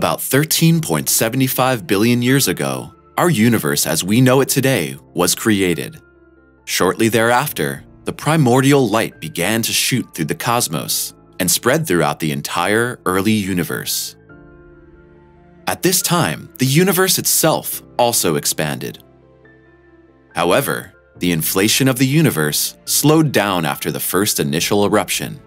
About 13.75 billion years ago, our universe as we know it today was created. Shortly thereafter, the primordial light began to shoot through the cosmos and spread throughout the entire early universe. At this time, the universe itself also expanded. However, the inflation of the universe slowed down after the first initial eruption.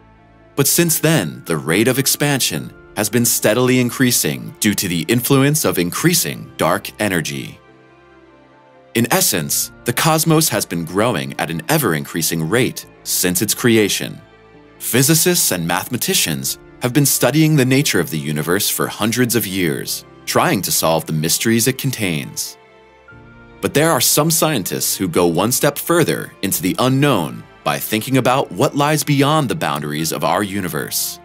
But since then, the rate of expansion has been steadily increasing due to the influence of increasing dark energy. In essence, the cosmos has been growing at an ever-increasing rate since its creation. Physicists and mathematicians have been studying the nature of the universe for hundreds of years, trying to solve the mysteries it contains. But there are some scientists who go one step further into the unknown by thinking about what lies beyond the boundaries of our universe.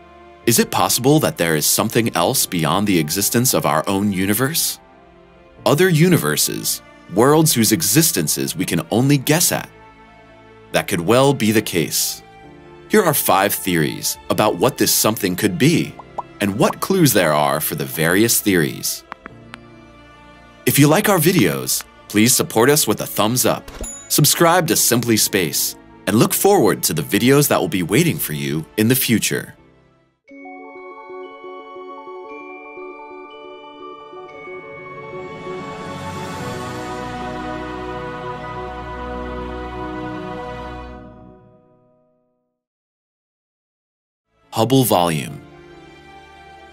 Is it possible that there is something else beyond the existence of our own universe? Other universes, worlds whose existences we can only guess at? That could well be the case. Here are 5 theories about what this something could be and what clues there are for the various theories. If you like our videos, please support us with a thumbs up, subscribe to Simply Space, and look forward to the videos that will be waiting for you in the future. Hubble volume.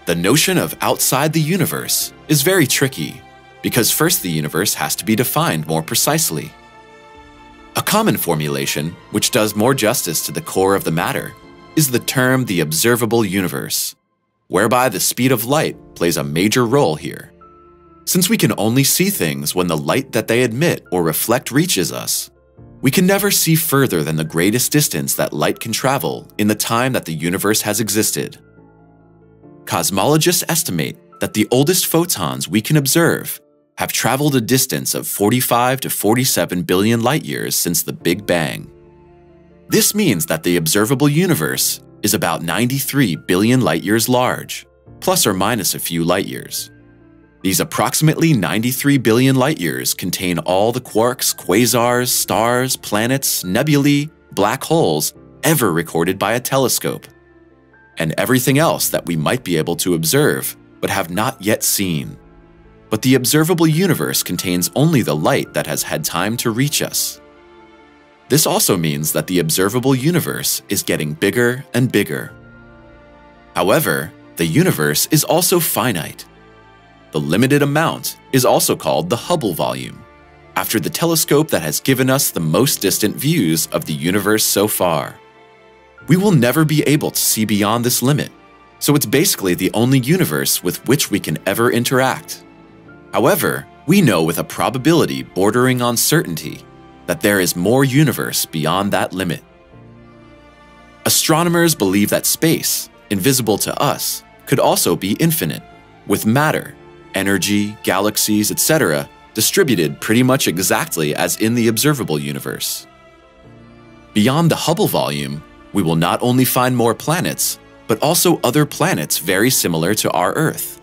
The notion of outside the universe is very tricky, because first the universe has to be defined more precisely. A common formulation, which does more justice to the core of the matter, is the term the observable universe, whereby the speed of light plays a major role here. Since we can only see things when the light that they emit or reflect reaches us, we can never see further than the greatest distance that light can travel in the time that the universe has existed. Cosmologists estimate that the oldest photons we can observe have traveled a distance of 45 to 47 billion light-years since the Big Bang. This means that the observable universe is about 93 billion light-years large, plus or minus a few light-years. These approximately 93 billion light-years contain all the quarks, quasars, stars, planets, nebulae, black holes ever recorded by a telescope, and everything else that we might be able to observe but have not yet seen. But the observable universe contains only the light that has had time to reach us. This also means that the observable universe is getting bigger and bigger. However, the universe is also finite. The limited amount is also called the Hubble volume, after the telescope that has given us the most distant views of the universe so far. We will never be able to see beyond this limit, so it's basically the only universe with which we can ever interact. However, we know with a probability bordering on certainty that there is more universe beyond that limit. Astronomers believe that space, invisible to us, could also be infinite, with matter, energy, galaxies, etc., distributed pretty much exactly as in the observable universe. Beyond the Hubble volume, we will not only find more planets, but also other planets very similar to our Earth.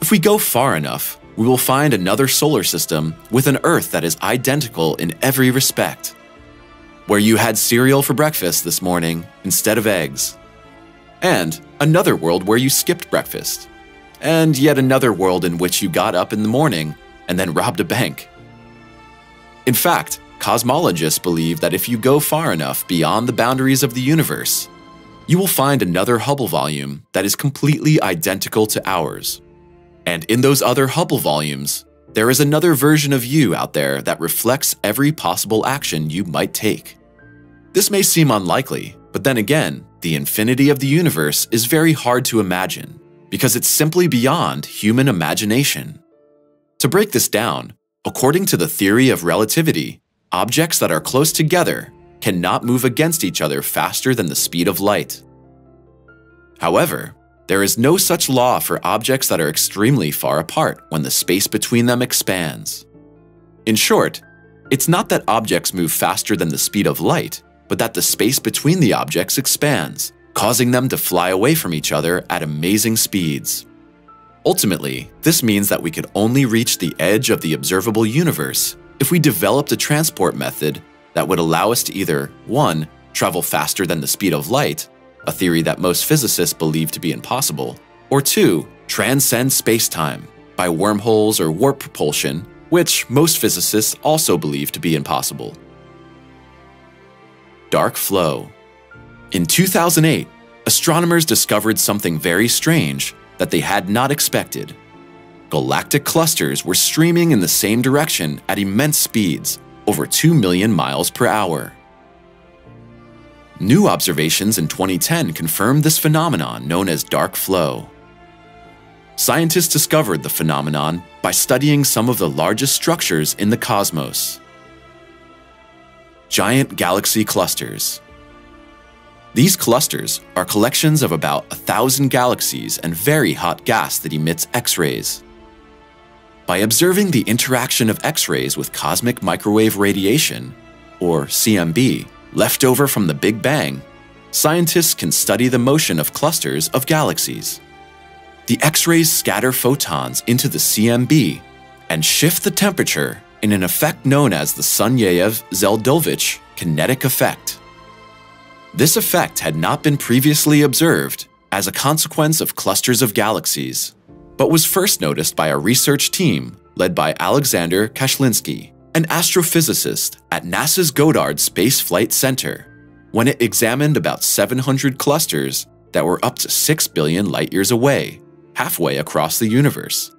If we go far enough, we will find another solar system with an Earth that is identical in every respect. Where you had cereal for breakfast this morning instead of eggs. And another world where you skipped breakfast. And yet another world in which you got up in the morning and then robbed a bank. In fact, cosmologists believe that if you go far enough beyond the boundaries of the universe, you will find another Hubble volume that is completely identical to ours. And in those other Hubble volumes, there is another version of you out there that reflects every possible action you might take. This may seem unlikely, but then again, the infinity of the universe is very hard to imagine because it's simply beyond human imagination. To break this down, according to the theory of relativity, objects that are close together cannot move against each other faster than the speed of light. However, there is no such law for objects that are extremely far apart when the space between them expands. In short, it's not that objects move faster than the speed of light, but that the space between the objects expands, causing them to fly away from each other at amazing speeds. Ultimately, this means that we could only reach the edge of the observable universe if we developed a transport method that would allow us to either 1. Travel faster than the speed of light, a theory that most physicists believe to be impossible, or 2. Transcend space-time by wormholes or warp propulsion, which most physicists also believe to be impossible. Dark flow. In 2008, astronomers discovered something very strange that they had not expected. Galactic clusters were streaming in the same direction at immense speeds, over 2 million miles per hour. New observations in 2010 confirmed this phenomenon known as dark flow. Scientists discovered the phenomenon by studying some of the largest structures in the cosmos. Giant galaxy clusters. These clusters are collections of about 1,000 galaxies and very hot gas that emits X-rays. By observing the interaction of X-rays with cosmic microwave radiation, or CMB, left over from the Big Bang, scientists can study the motion of clusters of galaxies. The X-rays scatter photons into the CMB and shift the temperature in an effect known as the Sunyaev-Zeldovich kinetic effect. This effect had not been previously observed as a consequence of clusters of galaxies, but was first noticed by a research team led by Alexander Kashlinsky, an astrophysicist at NASA's Goddard Space Flight Center, when it examined about 700 clusters that were up to 6 billion light-years away, halfway across the universe.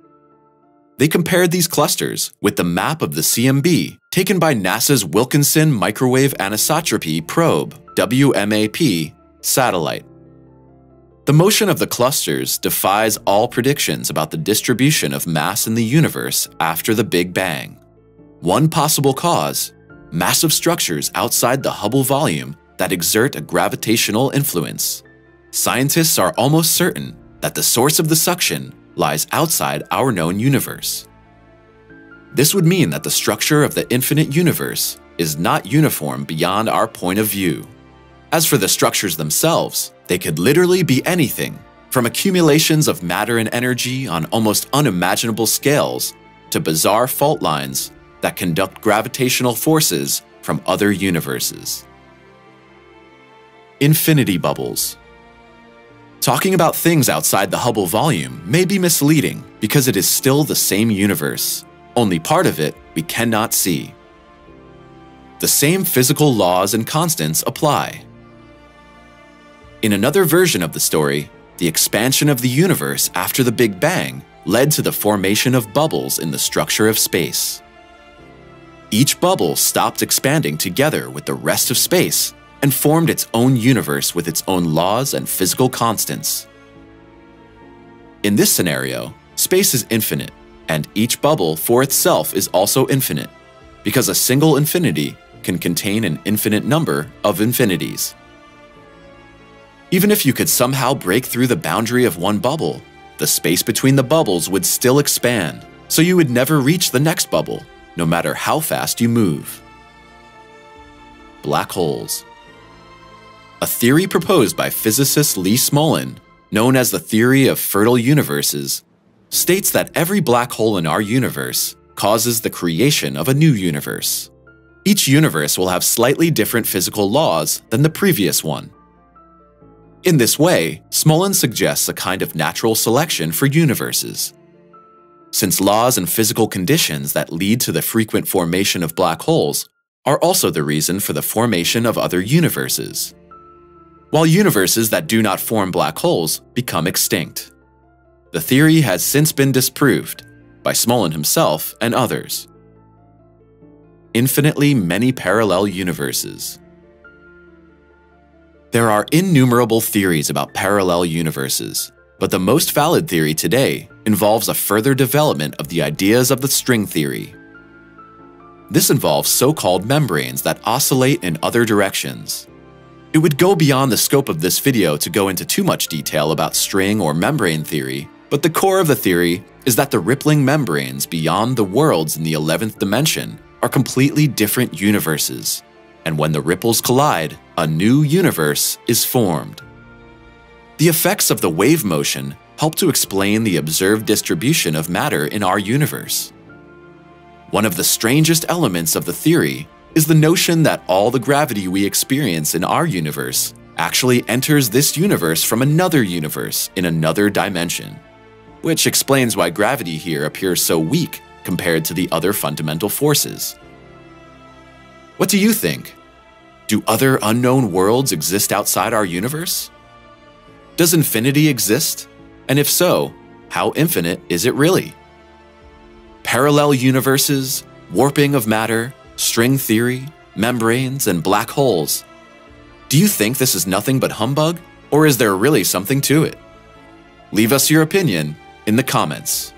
They compared these clusters with the map of the CMB taken by NASA's Wilkinson Microwave Anisotropy Probe (WMAP) satellite. The motion of the clusters defies all predictions about the distribution of mass in the universe after the Big Bang. One possible cause: massive structures outside the Hubble volume that exert a gravitational influence. Scientists are almost certain that the source of the suction lies outside our known universe. This would mean that the structure of the infinite universe is not uniform beyond our point of view. As for the structures themselves, they could literally be anything, from accumulations of matter and energy on almost unimaginable scales to bizarre fault lines that conduct gravitational forces from other universes. Infinity bubbles. Talking about things outside the Hubble volume may be misleading because it is still the same universe, only part of it we cannot see. The same physical laws and constants apply. In another version of the story, the expansion of the universe after the Big Bang led to the formation of bubbles in the structure of space. Each bubble stopped expanding together with the rest of space and formed its own universe with its own laws and physical constants. In this scenario, space is infinite, and each bubble for itself is also infinite, because a single infinity can contain an infinite number of infinities. Even if you could somehow break through the boundary of one bubble, the space between the bubbles would still expand, so you would never reach the next bubble, no matter how fast you move. Black holes. A theory proposed by physicist Lee Smolin, known as the theory of fertile universes, states that every black hole in our universe causes the creation of a new universe. Each universe will have slightly different physical laws than the previous one. In this way, Smolin suggests a kind of natural selection for universes. Since laws and physical conditions that lead to the frequent formation of black holes are also the reason for the formation of other universes, while universes that do not form black holes become extinct. The theory has since been disproved by Smolin himself and others. Infinitely many parallel universes. There are innumerable theories about parallel universes, but the most valid theory today involves a further development of the ideas of the string theory. This involves so-called membranes that oscillate in other directions. It would go beyond the scope of this video to go into too much detail about string or membrane theory, but the core of the theory is that the rippling membranes beyond the worlds in the 11th dimension are completely different universes, and when the ripples collide, a new universe is formed. The effects of the wave motion help to explain the observed distribution of matter in our universe. One of the strangest elements of the theory is the notion that all the gravity we experience in our universe actually enters this universe from another universe in another dimension, which explains why gravity here appears so weak compared to the other fundamental forces. What do you think? Do other unknown worlds exist outside our universe? Does infinity exist? And if so, how infinite is it really? Parallel universes, warping of matter, string theory, membranes, and black holes. Do you think this is nothing but humbug, or is there really something to it? Leave us your opinion in the comments.